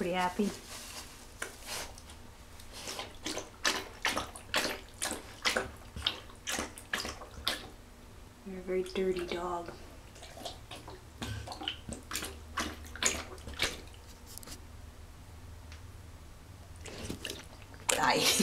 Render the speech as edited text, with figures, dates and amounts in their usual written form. pretty happy. You're a very dirty dog. Bye.